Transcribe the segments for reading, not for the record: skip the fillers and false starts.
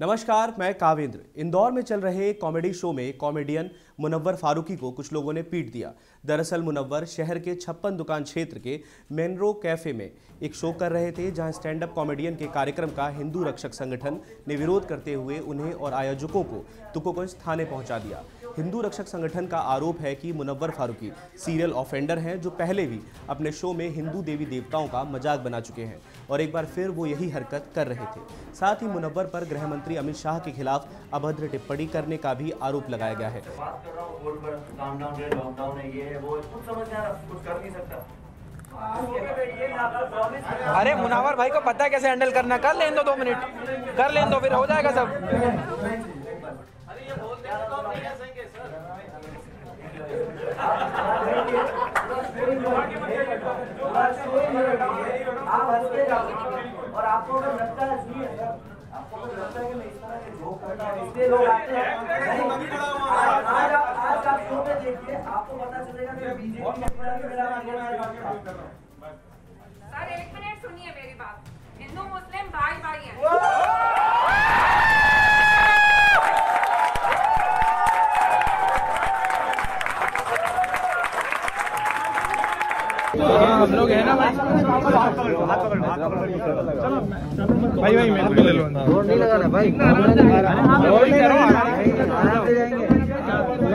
नमस्कार, मैं कावेंद्र। इंदौर में चल रहे कॉमेडी शो में कॉमेडियन मुनव्वर फारूकी को कुछ लोगों ने पीट दिया। दरअसल मुनव्वर शहर के 56 दुकान क्षेत्र के मेनरो कैफ़े में एक शो कर रहे थे, जहां स्टैंड अप कॉमेडियन के कार्यक्रम का हिंदू रक्षक संगठन ने विरोध करते हुए उन्हें और आयोजकों को तुकोगंज थाने पहुँचा दिया। हिंदू रक्षक संगठन का आरोप है कि मुनव्वर फारूकी सीरियल ऑफेंडर हैं, जो पहले भी अपने शो में हिंदू देवी देवताओं का मजाक बना चुके हैं और एक बार फिर वो यही हरकत कर रहे थे। साथ ही मुनव्वर पर गृहमंत्री अमित शाह के खिलाफ अभद्र टिप्पणी करने का भी आरोप लगाया गया है। बात कर रहा हूं बोर्ड पर, काम डाउन है, लॉकडाउन है, ये है, वो कुछ समझ नहीं आ रहा, कुछ कर नहीं सकता। अरे मुनव्वर भाई को पता है कैसे हैंडल करना, कर लें दो, 2 मिनट कर लें दो, फिर हो जाएगा सब। अरे ये बोल देना तो नहीं कह सकेंगे सर। आप हंस के जाओ और आपको लगता है सुनिए सर, आपको लगता है कि मैं इस तरह के जोक करता हूं इसलिए लोग आते हैं। आज आप शो में देखिए, आपको पता चलेगा कि बीजेपी ने मेरा सर। 1 मिनट सुनिए मेरी बात, हिंदू मुस्लिम भाई भाई हैं हम लोग, है ना भाई भाई मेरे को ले लो। रोड नहीं लगा रहा भाई, रोड नहीं करो, आराम से जाएंगे। हां भाई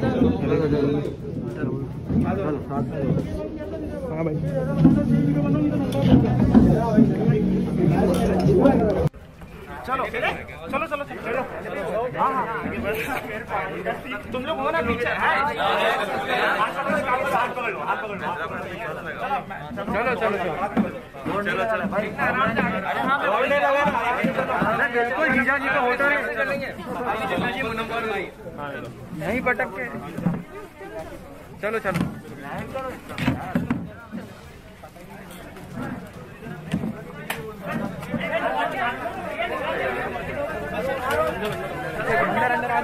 चलो चलो चलो चलो। हां हां तुम लोग हो ना पीछे, चलो चलो चलो चलो भाई। अरे हां बोलने लगा ना, बिल्कुल जीजा जी का होता है, चलेंगे जी मुनव्वर भाई नहीं पटक के। चलो चलो अंदर अंदर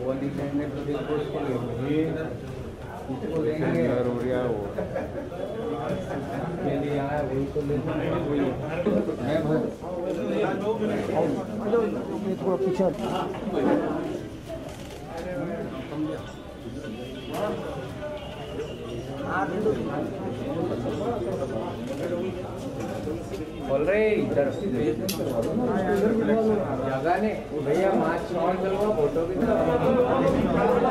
वो नहीं देंगे तो देखो उसको लेंगे, इसको देंगे जरूरिया वो के लिए आया वही तो लेंगे। वही मैं भाई थोड़ा पीछे बोल रहे इधर जगह ने भैया मास्क ऑन करवा, फोटो भी